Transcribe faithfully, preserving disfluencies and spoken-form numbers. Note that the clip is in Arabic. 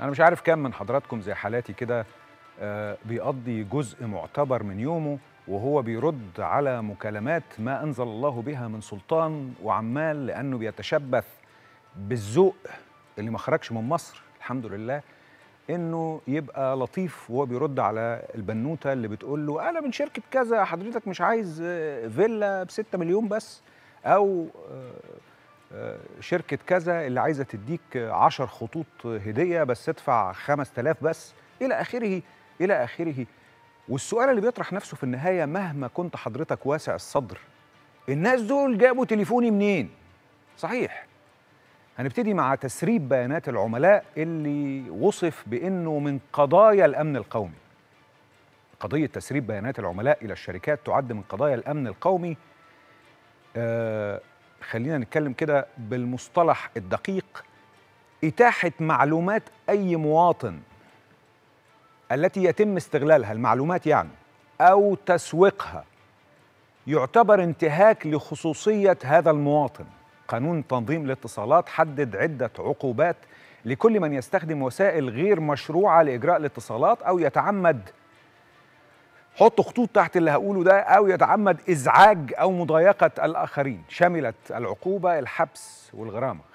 انا مش عارف كم من حضراتكم زي حالاتي كده بيقضي جزء معتبر من يومه وهو بيرد على مكالمات ما أنزل الله بها من سلطان، وعمال لأنه بيتشبث بالذوق اللي ما خرجش من مصر الحمد لله، إنه يبقى لطيف وهو بيرد على البنوتة اللي بتقول له أنا من شركة كذا، حضرتك مش عايز فيلا بستة مليون بس، أو شركة كذا اللي عايزة تديك عشر خطوط هدية بس ادفع خمس تلاف بس، إلى آخره إلى آخره. والسؤال اللي بيطرح نفسه في النهاية مهما كنت حضرتك واسع الصدر، الناس دول جابوا تليفوني منين؟ صحيح. هنبتدي مع تسريب بيانات العملاء اللي وصف بأنه من قضايا الأمن القومي. قضية تسريب بيانات العملاء إلى الشركات تعد من قضايا الأمن القومي. آه خلينا نتكلم كده بالمصطلح الدقيق، إتاحة معلومات أي مواطن التي يتم استغلالها، المعلومات يعني، أو تسويقها، يعتبر انتهاك لخصوصية هذا المواطن. قانون تنظيم الاتصالات حدد عدة عقوبات لكل من يستخدم وسائل غير مشروعة لإجراء الاتصالات أو يتعمد، حطوا خطوط تحت اللي هقوله ده، أو يتعمد إزعاج أو مضايقة الآخرين. شملت العقوبة الحبس والغرامة.